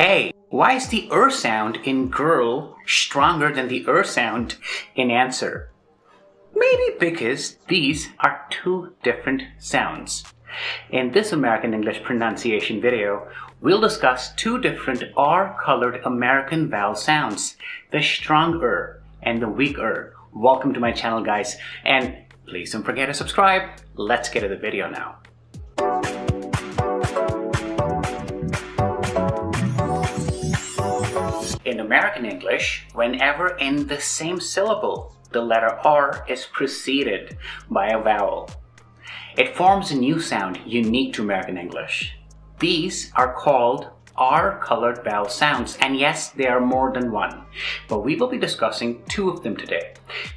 Hey, why is the er sound in girl stronger than the er sound in answer? Maybe because these are two different sounds. In this American English pronunciation video, we'll discuss two different R-colored American vowel sounds, the strong er and the weak er. Welcome to my channel, guys, and please don't forget to subscribe. Let's get to the video now. In American English, whenever in the same syllable, the letter R is preceded by a vowel, it forms a new sound unique to American English. These are called R-colored vowel sounds, and yes, there are more than one, but we will be discussing two of them today,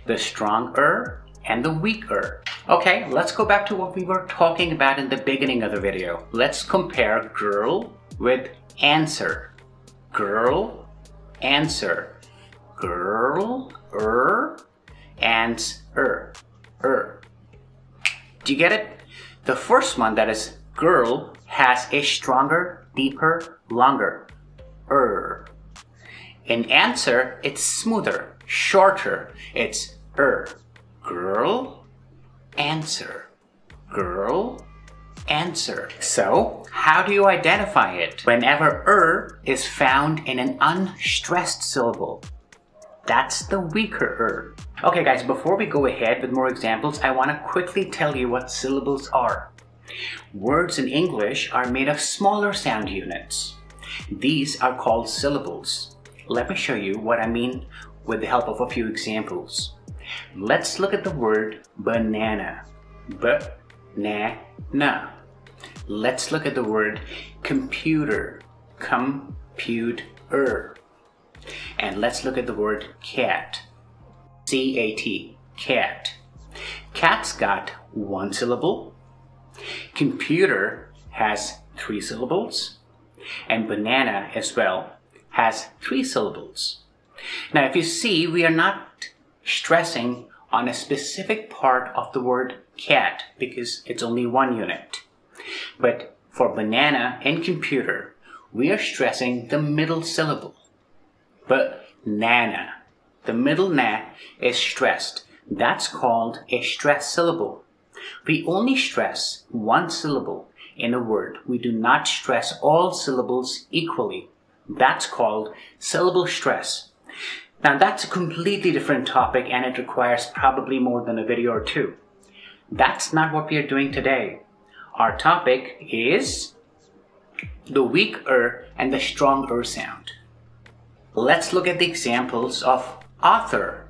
the strong R and the weak R. Okay, let's go back to what we were talking about in the beginning of the video. Let's compare girl with answer. Girl, answer. Girl, and er. Do you get it? The first one, that is girl, has a stronger, deeper, longer er. In answer, it's smoother, shorter. It's Girl, answer. Girl, answer. So, how do you identify it? Whenever is found in an unstressed syllable, that's the weaker er. Okay guys, before we go ahead with more examples, I want to quickly tell you what syllables are. Words in English are made of smaller sound units. These are called syllables. Let me show you what I mean with the help of a few examples. Let's look at the word banana. Banana. Let's look at the word computer. Computer. And let's look at the word cat. C-A-T, cat. Cat's got one syllable, computer has three syllables, and banana as well has three syllables. Now if you see, we are not stressing on a specific part of the word cat because it's only one unit. But for banana and computer, we are stressing the middle syllable. Banana. The middle na is stressed. That's called a stressed syllable. We only stress one syllable in a word. We do not stress all syllables equally. That's called syllable stress. Now that's a completely different topic and it requires probably more than a video or two. That's not what we are doing today. Our topic is the weak er and the strong er sound. Let's look at the examples of author,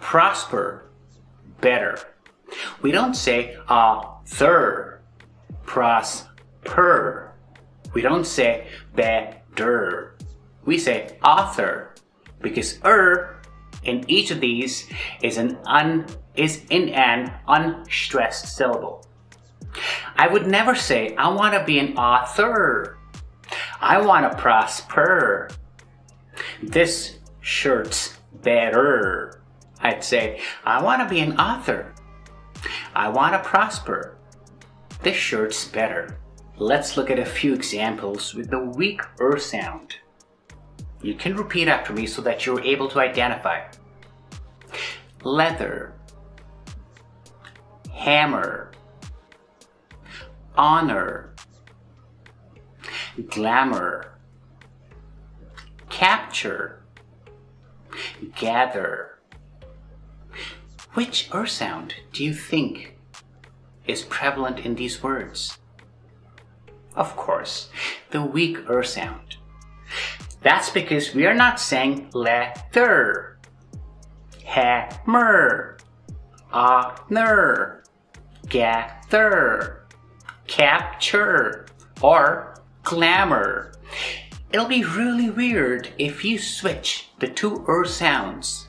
prosper, better. We don't say author, prosper. We don't say better. We say author, because in each of these is in an unstressed syllable. I would never say I want to be an author. I want to prosper. This shirt's better. I'd say, I want to be an author. I want to prosper. This shirt's better. Let's look at a few examples with the weak er sound. You can repeat after me so that you're able to identify. Leather, hammer, honor, glamour, capture, gather. Which er sound do you think is prevalent in these words? Of course, the weak er sound. That's because we are not saying leather, hammer, honor, gather, capture, or glamour. It'll be really weird if you switch the two er sounds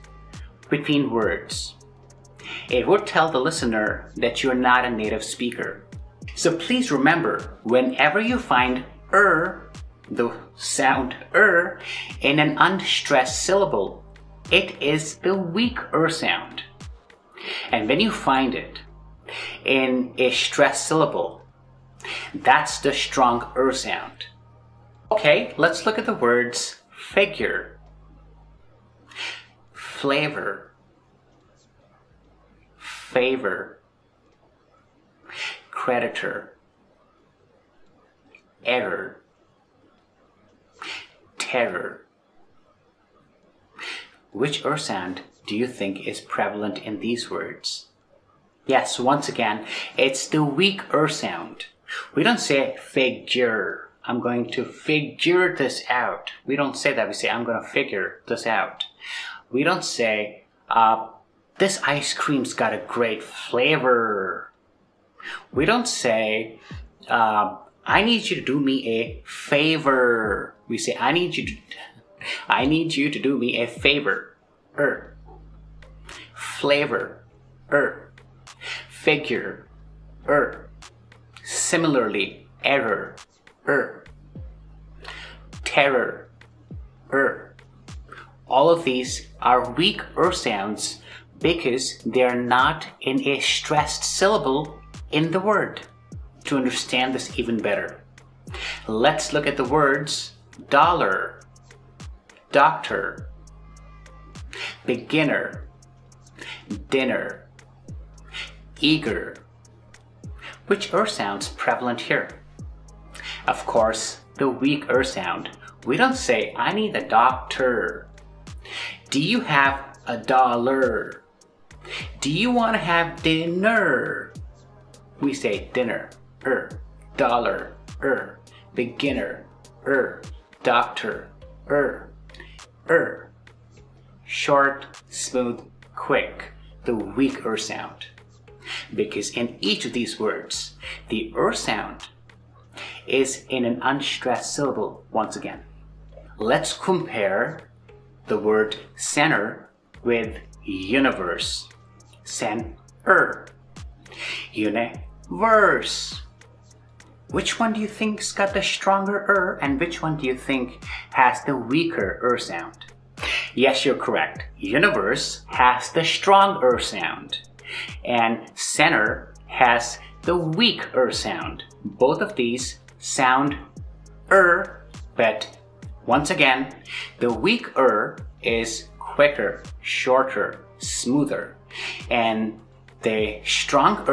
between words. It would tell the listener that you're not a native speaker. So please remember, whenever you find the sound in an unstressed syllable, it is the weak er sound. And when you find it in a stressed syllable, that's the strong er sound. Okay, let's look at the words figure, flavor, favor, creditor, error, terror. Which ur sound do you think is prevalent in these words? Yes, once again, it's the weak ur sound. We don't say figure. I'm going to figure this out. We don't say that. We say, I'm going to figure this out. We don't say, this ice cream's got a great flavor. We don't say, I need you to do me a favor. We say, I need you to do me a favor. Flavor. Figure. Similarly, error. Terror. All of these are weak sounds because they are not in a stressed syllable in the word. To understand this even better, let's look at the words dollar, doctor, beginner, dinner, eager. Which sound's prevalent here? Of course, the weak sound. We don't say, I need a doctor. Do you have a dollar? Do you want to have dinner? We say dinner, dollar, beginner, doctor, Short, smooth, quick, the weak sound. Because in each of these words, the sound is in an unstressed syllable once again. Let's compare the word center with universe. Center. Universe. Which one do you think's got the stronger and which one do you think has the weaker sound? Yes, you're correct. Universe has the strong sound and center has the weak sound. Both of these sound but once again, the weak is quicker, shorter, smoother, and the strong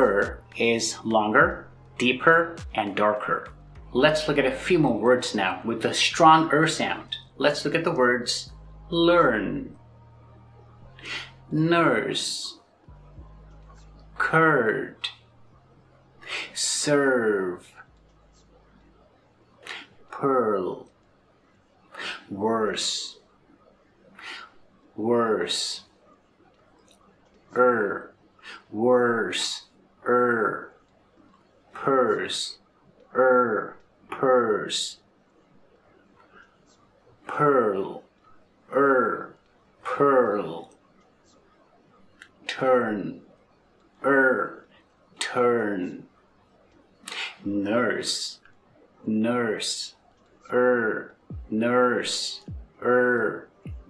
is longer, deeper, and darker. Let's look at a few more words now with the strong sound. Let's look at the words learn, nurse, curd, serve, pearl, worse, worse, worse, purse, purse, pearl, pearl, turn, turn, nurse, nurse, nurse,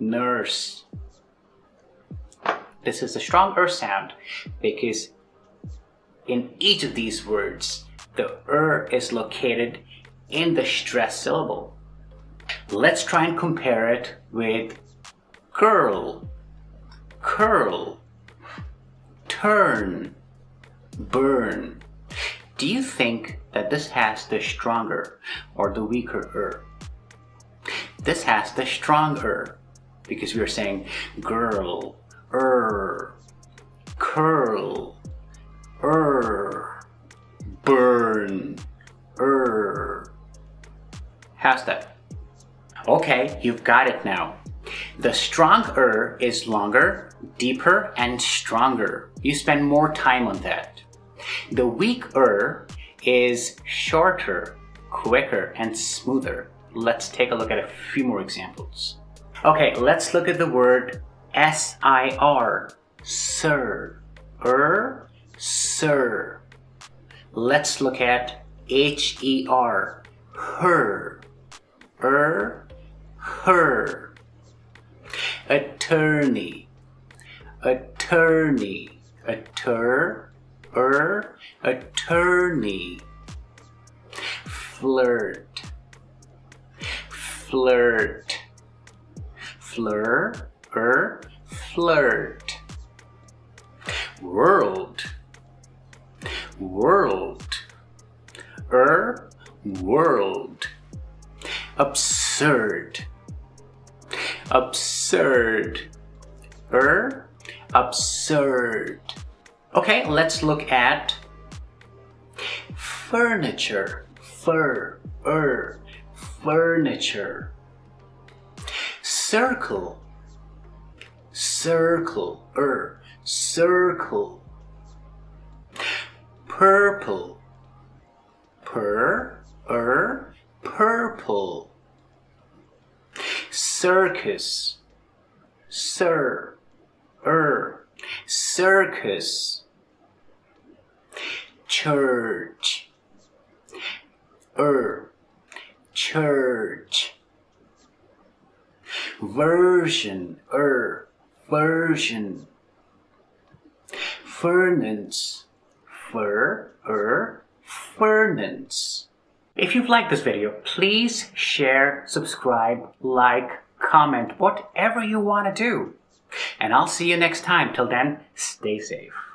nurse. This is a strong sound because in each of these words, the is located in the stressed syllable. Let's try and compare it with girl, curl, turn, burn. Do you think that this has the stronger or the weaker This has the stronger because we are saying girl, curl, burn, How's that? Okay, you've got it now. The strong is longer, deeper, and stronger. You spend more time on that. The weak is shorter, quicker, and smoother. Let's take a look at a few more examples. Okay, let's look at the word S-I-R, sir, sir. Let's look at H-E-R, her, her. Attorney, attorney, attorney. Flirt, flirt. Flirt. World. World. Absurd. Absurd. Okay, let's look at furniture. Furniture. Circle. Circle. Purple. Purple. Circus. Circus. Church. Church. Version. Version. Furnace. Furnace. If you've liked this video, please share, subscribe, like, comment, whatever you want to do. And I'll see you next time. Till then, stay safe.